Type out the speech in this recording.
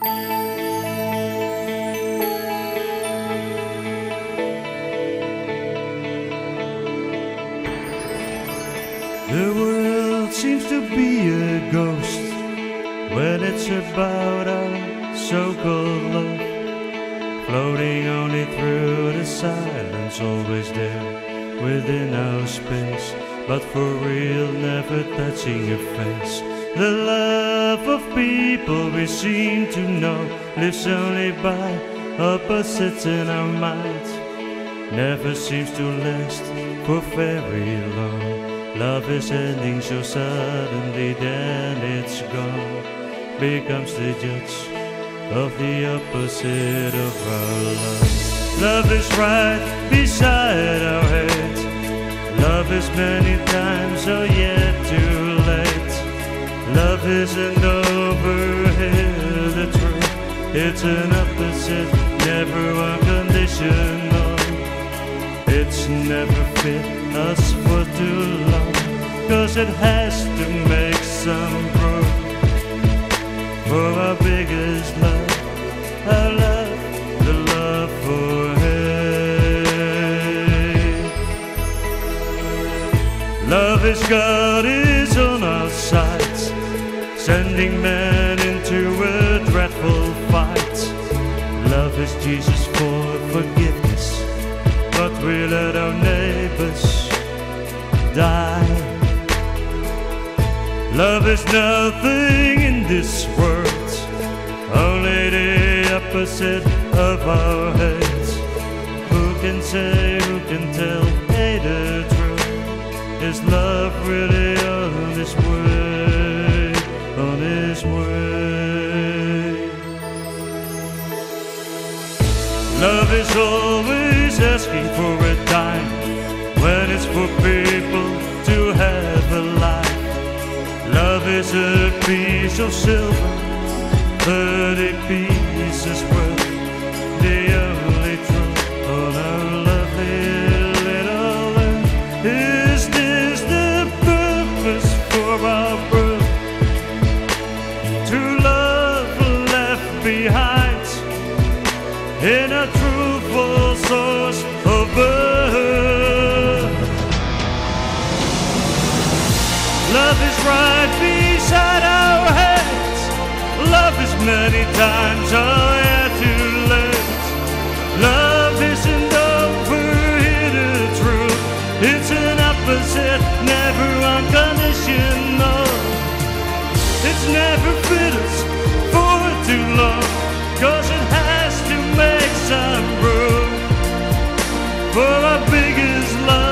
The world seems to be a ghost when it's about our so-called love, floating only through the silence, always there within our space, but for real never touching a face. The love of people we seem to know lives only by opposites in our minds, never seems to last for very long. Love is ending so suddenly, then it's gone, becomes the judge of the opposite of our love. Love is right beside our hate, love is many times, oh yet too late. Love isn't over here, the truth, it's an opposite, never unconditional. It's never fit us for too long, cause it has to make some room for our biggest love, our love, the love for hate. Love is God is on our sides, sending men into a dreadful fight. Love is Jesus for forgiveness, but we let our neighbors die. Love is nothing in this world, only the opposite of our hate. Who can say, who can tell, hey, the truth? Is love really on this way, on this way? Love is always asking for a dime when it's for people to have a life. Love is a piece of silver, 30 pieces worth, the only truth on our lovely little earth. Is this the purpose for our birth? True love left behind in a truthful source of birth. Love is right beside our heads, love is many times, oh yeah, too late. Love isn't over here, the truth, it's an opposite, never unconditional. It's never fit us for too long, cause it has to make some room for our biggest love.